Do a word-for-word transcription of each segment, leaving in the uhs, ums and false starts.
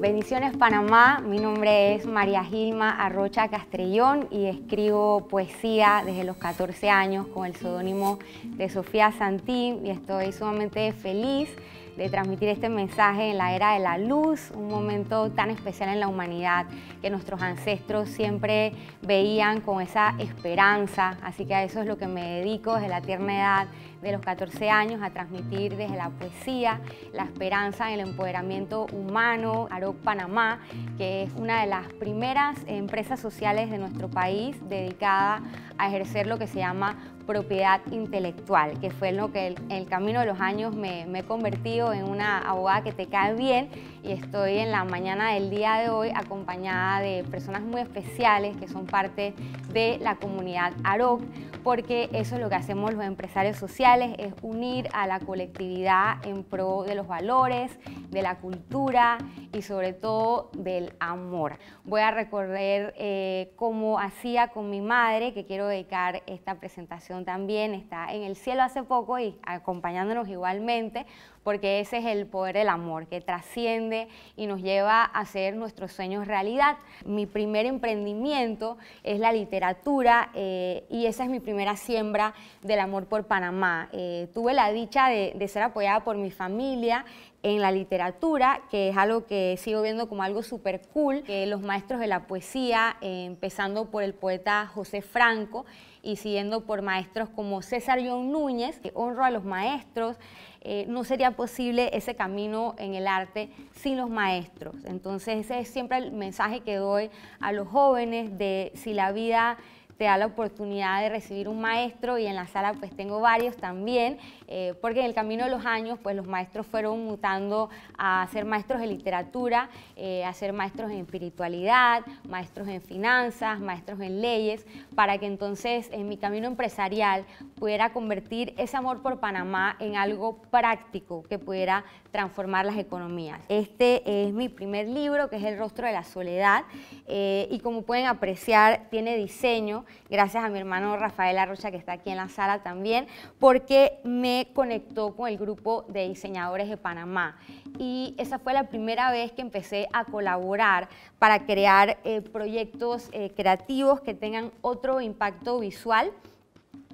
Bendiciones Panamá, mi nombre es María Gilma Arrocha Castrellón y escribo poesía desde los catorce años con el seudónimo de Sofía Santín y estoy sumamente feliz de transmitir este mensaje en la era de la luz, un momento tan especial en la humanidad que nuestros ancestros siempre veían con esa esperanza, así que a eso es lo que me dedico desde la tierna edad de los catorce años, a transmitir desde la poesía la esperanza en el empoderamiento humano. Aroc Panamá, que es una de las primeras empresas sociales de nuestro país dedicada a ejercer lo que se llama propiedad intelectual, que fue en lo que el, el camino de los años me, me he convertido en una abogada que te cae bien, y estoy en la mañana del día de hoy acompañada de personas muy especiales que son parte de la comunidad Aroc, porque eso es lo que hacemos los empresarios sociales, es unir a la colectividad en pro de los valores, de la cultura y sobre todo del amor. Voy a recorrer eh, cómo hacía con mi madre, que quiero dedicar esta presentación también, está en el cielo hace poco y acompañándonos igualmente, porque ese es el poder del amor que trasciende y nos lleva a hacer nuestros sueños realidad. Mi primer emprendimiento es la literatura eh, y esa es mi primera siembra del amor por Panamá. Eh, tuve la dicha de, de ser apoyada por mi familia en la literatura, que es algo que sigo viendo como algo súper cool, que los maestros de la poesía, eh, empezando por el poeta José Franco y siguiendo por maestros como César John Núñez, que honro a los maestros. Eh, no sería posible ese camino en el arte sin los maestros. Entonces ese es siempre el mensaje que doy a los jóvenes, de si la vida te da la oportunidad de recibir un maestro, y en la sala pues tengo varios también, eh, porque en el camino de los años pues los maestros fueron mutando a ser maestros de literatura, eh, a ser maestros en espiritualidad, maestros en finanzas, maestros en leyes, para que entonces en mi camino empresarial pudiera convertir ese amor por Panamá en algo práctico que pudiera transformar las economías. Este es mi primer libro, que es El rostro de la soledad, eh, y como pueden apreciar tiene diseño, gracias a mi hermano Rafael Arrocha, que está aquí en la sala también, porque me conectó con el grupo de diseñadores de Panamá. Y esa fue la primera vez que empecé a colaborar para crear eh, proyectos eh, creativos que tengan otro impacto visual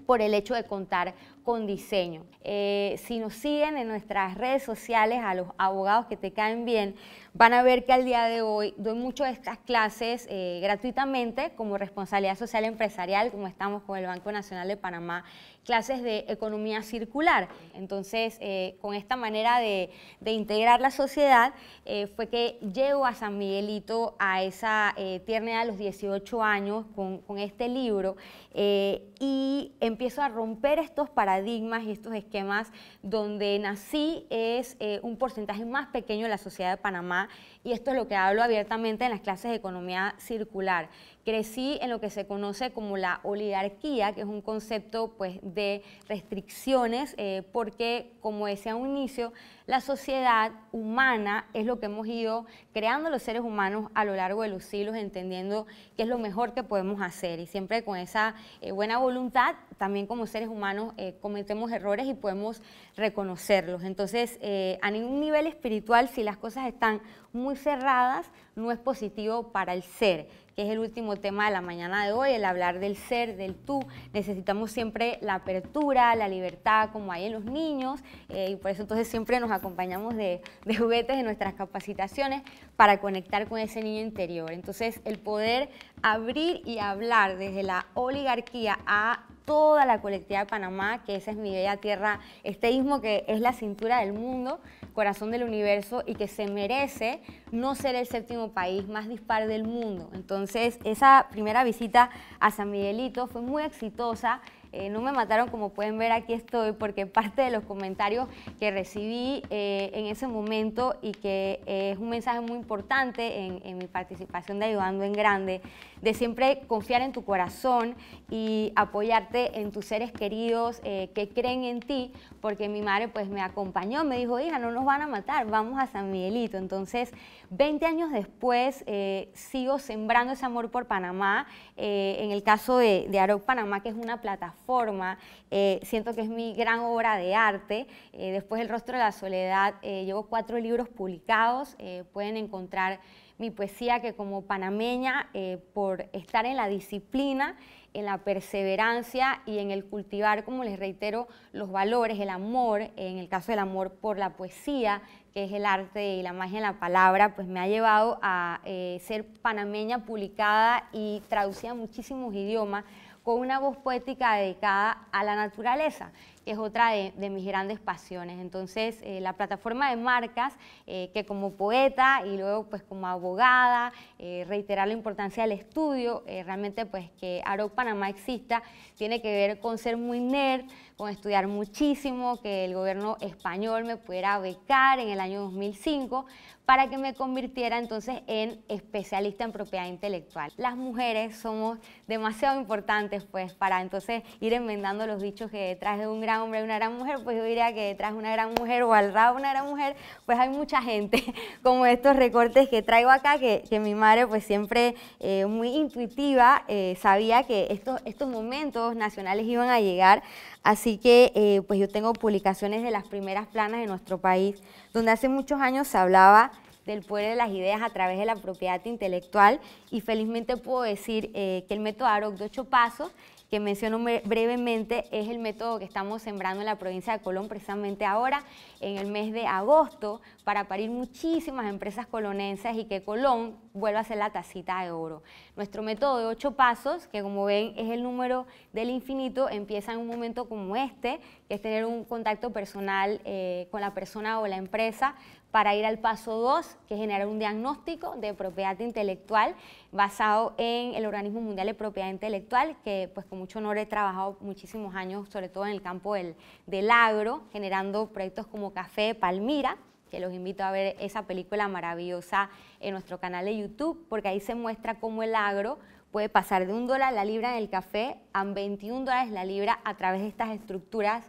por el hecho de contar con diseño. Eh, si nos siguen en nuestras redes sociales, a los abogados que te caen bien, van a ver que al día de hoy doy muchas de estas clases eh, gratuitamente, como responsabilidad social empresarial, como estamos con el Banco Nacional de Panamá, clases de economía circular. Entonces, eh, con esta manera de, de integrar la sociedad, eh, fue que llego a San Miguelito a esa eh, tierna edad de los dieciocho años con, con este libro, eh, y empiezo a romper estos paradigmas y estos esquemas donde nací es eh, un porcentaje más pequeño de la sociedad de Panamá, y esto es lo que hablo abiertamente en las clases de economía circular. Crecí en lo que se conoce como la oligarquía, que es un concepto pues, de restricciones, eh, porque, como decía a un inicio, la sociedad humana es lo que hemos ido creando los seres humanos a lo largo de los siglos, entendiendo qué es lo mejor que podemos hacer. Y siempre con esa eh, buena voluntad, también como seres humanos eh, cometemos errores y podemos reconocerlos. Entonces, eh, a ningún nivel espiritual, si las cosas están muy cerradas, no es positivo para el ser, que es el último tema de la mañana de hoy, el hablar del ser, del tú. Necesitamos siempre la apertura, la libertad, como hay en los niños, eh, y por eso entonces siempre nos acompañamos de, de juguetes en nuestras capacitaciones para conectar con ese niño interior. Entonces, el poder abrir y hablar desde la oligarquía a toda la colectividad de Panamá, que esa es mi bella tierra, este istmo que es la cintura del mundo, corazón del universo, y que se merece no ser el séptimo país más dispar del mundo. Entonces, esa primera visita a San Miguelito fue muy exitosa. Eh, no me mataron, como pueden ver, aquí estoy, porque parte de los comentarios que recibí eh, en ese momento, y que eh, es un mensaje muy importante en, en mi participación de Ayudando en Grande, de siempre confiar en tu corazón y apoyarte en tus seres queridos eh, que creen en ti, porque mi madre pues me acompañó, me dijo, hija, no nos van a matar, vamos a San Miguelito. Entonces, veinte años después, eh, sigo sembrando ese amor por Panamá, eh, en el caso de, de Aroc Panamá, que es una plataforma forma. Eh, siento que es mi gran obra de arte. Eh, después El rostro de la soledad, eh, llevo cuatro libros publicados. Eh, pueden encontrar mi poesía, que como panameña, eh, por estar en la disciplina, en la perseverancia y en el cultivar, como les reitero, los valores, el amor, en el caso del amor por la poesía, que es el arte y la magia de la palabra, pues me ha llevado a eh, ser panameña publicada y traducida a muchísimos idiomas, con una voz poética dedicada a la naturaleza, que es otra de, de mis grandes pasiones. Entonces, eh, la plataforma de marcas, eh, que como poeta y luego pues como abogada, eh, reiterar la importancia del estudio, eh, realmente pues que Aroc Panamá exista, tiene que ver con ser muy nerd, con estudiar muchísimo, que el gobierno español me pudiera becar en el año dos mil cinco, para que me convirtiera entonces en especialista en propiedad intelectual. Las mujeres somos demasiado importantes pues para entonces ir enmendando los dichos que detrás de un gran hombre hay una gran mujer, pues yo diría que detrás de una gran mujer o al lado de una gran mujer, pues hay mucha gente, como estos recortes que traigo acá, que, que mi madre pues siempre eh, muy intuitiva, eh, sabía que estos, estos momentos nacionales iban a llegar, así que eh, pues yo tengo publicaciones de las primeras planas de nuestro país, donde hace muchos años se hablaba del poder de las ideas a través de la propiedad intelectual, y felizmente puedo decir eh, que el método Aroc de ocho pasos, que menciono brevemente, es el método que estamos sembrando en la provincia de Colón precisamente ahora, en el mes de agosto, para parir muchísimas empresas colonenses y que Colón vuelva a ser la tacita de oro. Nuestro método de ocho pasos, que como ven es el número del infinito, empieza en un momento como este, que es tener un contacto personal eh, con la persona o la empresa, para ir al paso dos, que es generar un diagnóstico de propiedad intelectual basado en el Organismo Mundial de Propiedad Intelectual, que pues con mucho honor he trabajado muchísimos años, sobre todo en el campo del, del agro, generando proyectos como Café de Palmira, que los invito a ver esa película maravillosa en nuestro canal de YouTube, porque ahí se muestra cómo el agro puede pasar de un dólar la libra en el café a veintiún dólares la libra a través de estas estructuras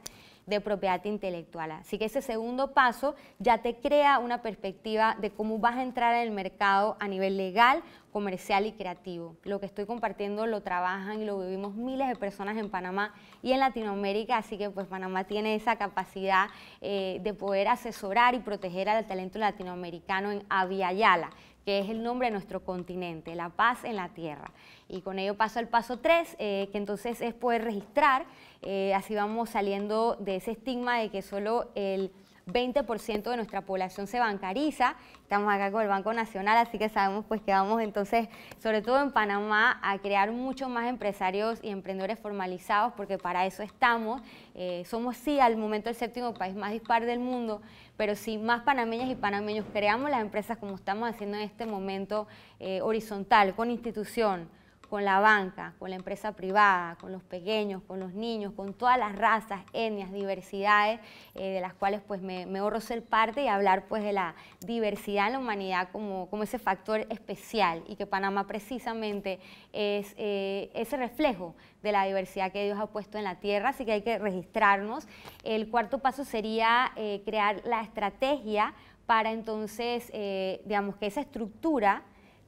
de propiedad intelectual. Así que ese segundo paso ya te crea una perspectiva de cómo vas a entrar en el mercado a nivel legal, comercial y creativo. Lo que estoy compartiendo lo trabajan y lo vivimos miles de personas en Panamá y en Latinoamérica, así que pues Panamá tiene esa capacidad eh, de poder asesorar y proteger al talento latinoamericano en Abya Yala, que es el nombre de nuestro continente, la paz en la tierra. Y con ello paso al paso tres, eh, que entonces es poder registrar, eh, así vamos saliendo de ese estigma de que solo el veinte por ciento de nuestra población se bancariza. Estamos acá con el Banco Nacional, así que sabemos pues que vamos entonces, sobre todo en Panamá, a crear mucho más empresarios y emprendedores formalizados, porque para eso estamos. Eh, somos sí al momento el séptimo país más dispar del mundo, pero si más panameñas y panameños creamos las empresas como estamos haciendo en este momento, eh, horizontal, con institución, con la banca, con la empresa privada, con los pequeños, con los niños, con todas las razas, etnias, diversidades, eh, de las cuales pues me, me ahorro ser parte y hablar pues de la diversidad en la humanidad como, como ese factor especial, y que Panamá precisamente es eh, ese reflejo de la diversidad que Dios ha puesto en la tierra, así que hay que registrarnos. El cuarto paso sería eh, crear la estrategia para entonces, eh, digamos que esa estructura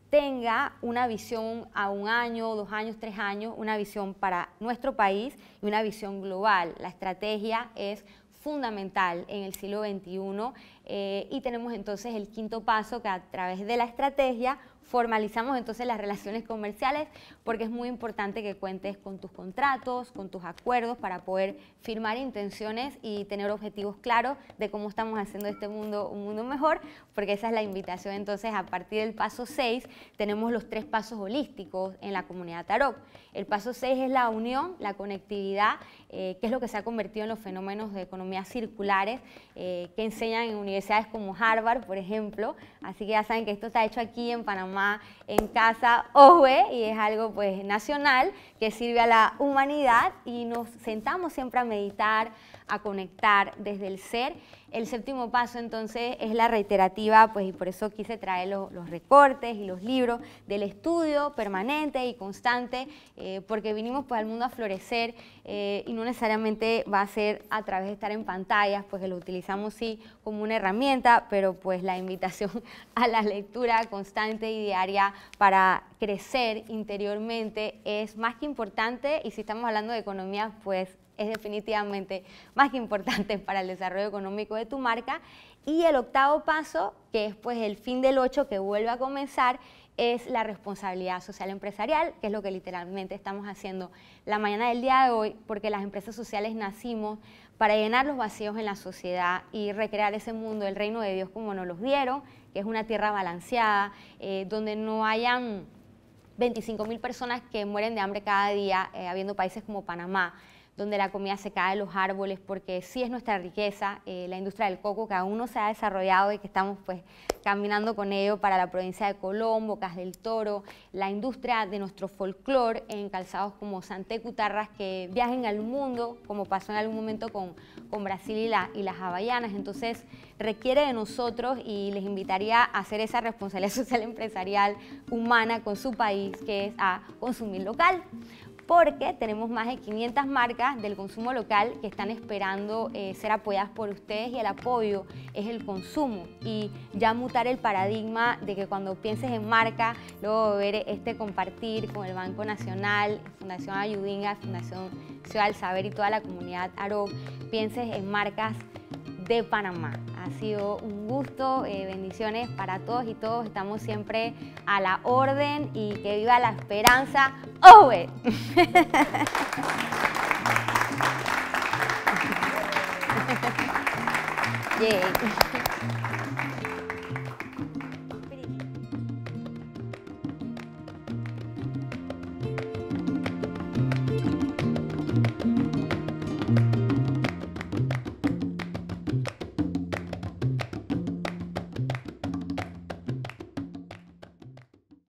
tenga una visión a un año, dos años, tres años, una visión para nuestro país y una visión global. La estrategia es fundamental en el siglo veintiuno, eh, y tenemos entonces el quinto paso, que a través de la estrategia formalizamos entonces las relaciones comerciales, porque es muy importante que cuentes con tus contratos, con tus acuerdos, para poder firmar intenciones y tener objetivos claros de cómo estamos haciendo este mundo un mundo mejor, porque esa es la invitación. Entonces, a partir del paso seis tenemos los tres pasos holísticos en la comunidad Aroc. El paso seis es la unión, la conectividad, eh, que es lo que se ha convertido en los fenómenos de economías circulares, eh, que enseñan en universidades como Harvard, por ejemplo, así que ya saben que esto está hecho aquí en Panamá, en casa, O V E, y es algo pues nacional que sirve a la humanidad, y nos sentamos siempre a meditar, a conectar desde el ser. El séptimo paso entonces es la reiterativa, pues, y por eso quise traer los, los recortes y los libros del estudio permanente y constante, eh, porque vinimos pues al mundo a florecer, eh, y no necesariamente va a ser a través de estar en pantallas, pues que lo utilizamos sí como una herramienta, pero pues la invitación a la lectura constante y diaria para crecer interiormente es más que importante, y si estamos hablando de economía, pues es definitivamente más que importante para el desarrollo económico de tu marca. Y el octavo paso, que es pues el fin del ocho que vuelve a comenzar, es la responsabilidad social empresarial, que es lo que literalmente estamos haciendo la mañana del día de hoy, porque las empresas sociales nacimos para llenar los vacíos en la sociedad y recrear ese mundo del reino de Dios como nos los dieron, que es una tierra balanceada, eh, donde no hayan veinticinco mil personas que mueren de hambre cada día, eh, habiendo países como Panamá, donde la comida se cae de los árboles, porque sí es nuestra riqueza, eh, la industria del coco que aún no se ha desarrollado y que estamos pues caminando con ello para la provincia de Colón, Bocas del Toro, la industria de nuestro folclore en calzados como Santé Cutarras, que viajen al mundo, como pasó en algún momento con, con Brasil y, la, y las Havaianas. Entonces requiere de nosotros, y les invitaría a hacer esa responsabilidad social empresarial humana con su país, que es a consumir local, porque tenemos más de quinientas marcas del consumo local que están esperando eh, ser apoyadas por ustedes, y el apoyo es el consumo, y ya mutar el paradigma de que cuando pienses en marca, luego ver este compartir con el Banco Nacional, Fundación Ayudinga, Fundación Ciudad del Saber y toda la comunidad Aroc, pienses en marcas de Panamá. Ha sido un gusto, eh, bendiciones para todos y todos, estamos siempre a la orden, y que viva la esperanza. ¡Over! Yeah.